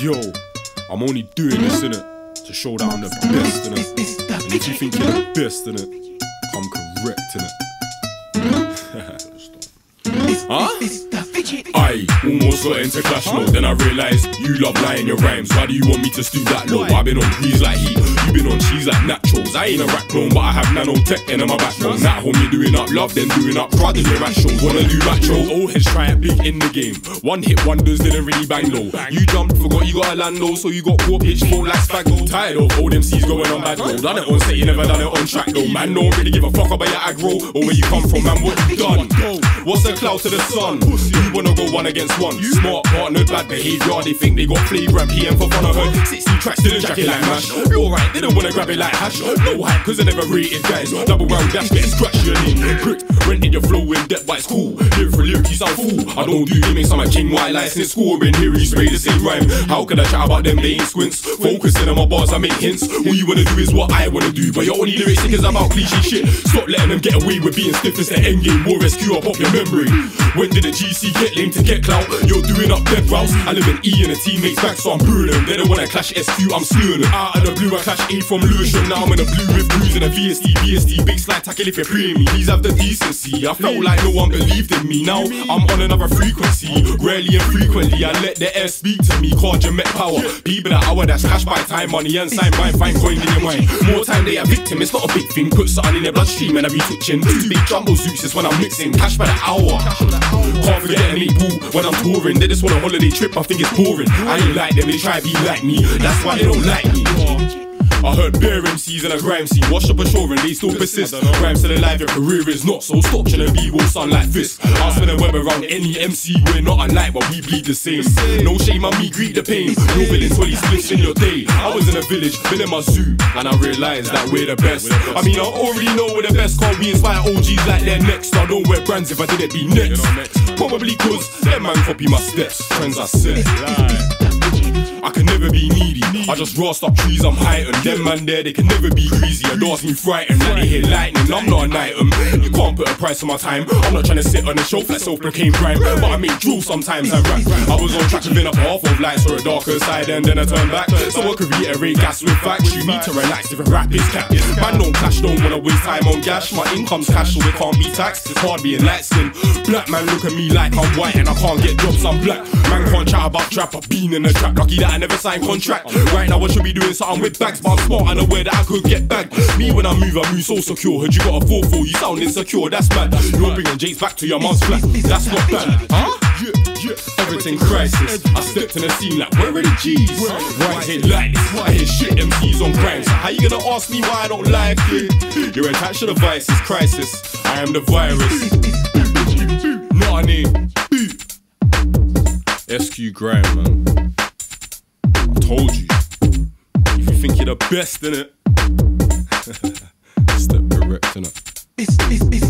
Yo, I'm only doing this, innit, to show that I'm the best, innit. And if you think you're the best, innit, I'm correct, innit. I almost got into clash mode, then I realised you love lying your rhymes. Why do you want me to stew that low? I've been on grease like heat, you've been on cheese like naturals. I ain't a rack clone, but I have nanotech in my backbone. At home you're doing up love, then doing up brothers and rations. Wanna do naturals, old heads try it big in the game. One hit wonders didn't really bang low. You jumped, forgot you got a land low, so you got poor pitch, more like Spago. Tired of old MCs going on bad road. Done it on set, you never done it on track though. Man don't really give a fuck about your aggro, or where you come from, man, what you done? What's the cloud to the sun? You wanna go one against one. Smart partnered, bad behaviour. They think they got flavour and PM for fun. I heard 60 tracks didn't jack it like mash. You're right, they don't wanna grab it like hash. No hype, cause I never rated guys. Double round dash, get scratched, your knee pricked. Renting your flow in depth, but it's cool. Lyric for lyric, you sound fool. I don't do gimmicks, I'm a king, white license scoring. Here you spray the same rhyme. How could I chat about them? They ain't squints. Focusing on my bars, I make hints. All you wanna do is what I wanna do, but your only lyric sick is about cliche shit. Stop letting them get away with being stiff. It's the end game. War SQ, I'll pop your memory. When did the GC get lame to get clout? You're doing up dead routes. I live in E and a teammate's back, so I'm brewing them. They don't wanna clash SQ, I'm slewing them. Out of the blue, I clash A from Lewisham. Now I'm in a blue with blues and a VSD. Big slide tackle if you're preying me. These have the decency. I felt like no one believed in me. Now I'm on another frequency. Rarely and frequently, I let the air speak to me. Call Jamet Power. People that hour, that's cash by time, money and sign mine. Fine coin in your mind. More time they a victim, it's not a big thing. Put something in their bloodstream and I be twitching. Two big jumbo suits is when I'm mixing. Cash by the hour. Can't forget any boo when I'm touring. They just want a holiday trip, I think it's boring. I ain't like them, they try to be like me. That's why they don't like me. I heard bare MCs in a grime scene. Wash up a shore and they still persist. Grime still alive, your career is not. So stop chillin' be will sound like this. I'll spin and web around any MC. We're not alike, but we bleed the same. No shame on me, greet the pain. No villains, 20 splits in your day. I was in a village, been in my zoo, and I realised that we're the best. I mean, I already know we're the best. Can't we inspire OGs like they're next? I don't wear brands if I didn't be next. Probably cause them man copy my steps. Trends I set. I can never be needy, I just rust up trees, I'm heightened. Them man there, they can never be greasy. I don't seem frightened, like they hit lightning. I'm not an item, you can't put a price on my time. I'm not trying to sit on the shelf like self-proclaimed grime. But I make drool sometimes, I rap. I was on track to been up half of lights or a darker side and then I turn back. So I could reiterate gas with facts. You need to relax if a rap is capped. Man don't clash, don't wanna waste time on gash. My income's cash, so it can't be taxed. It's hard being light skin. Black man look at me like I'm white and I can't get jobs, I'm black. Man can't chat about trap, I've been in the trap. Lucky that I never signed contract. Right now I should be doing something with bags, but I'm smart and aware that I could get bagged. Me when I move so secure. Heard you got a 4-4, you sound insecure, that's bad. You're bringing Jake's back to your mom's flat, that's not bad. Everything crisis, I stepped in the scene like, where are the G's? Why hit like this? Why hit shit MCs on crimes? How you gonna ask me why I don't like it? You're attached to the vices, crisis, I am the virus. Not an A. SQ Grime, man. Told you, if you think you're the best, innit? Step correct, innit?